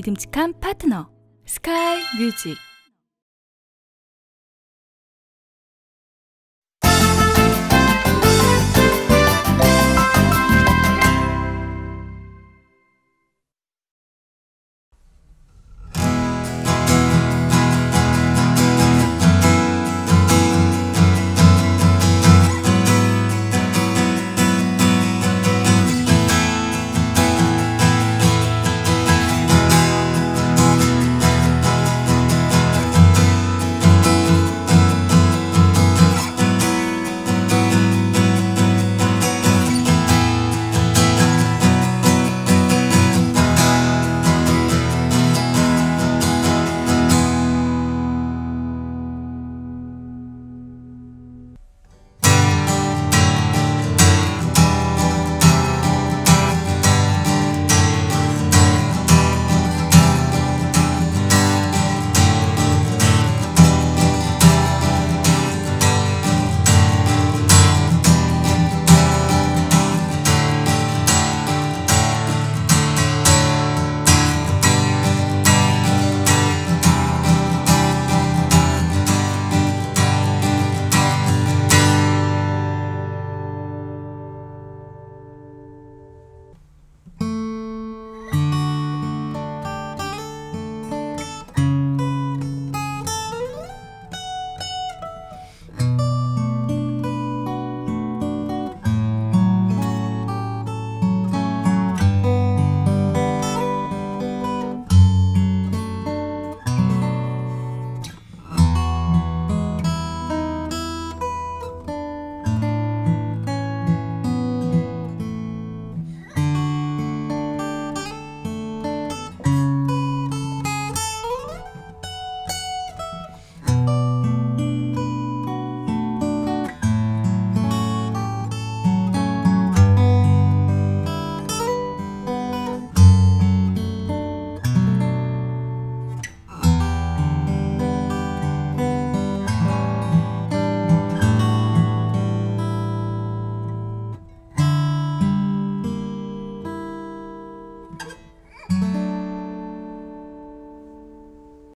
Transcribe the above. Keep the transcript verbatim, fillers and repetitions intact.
믿음직한 파트너 스카이 뮤직.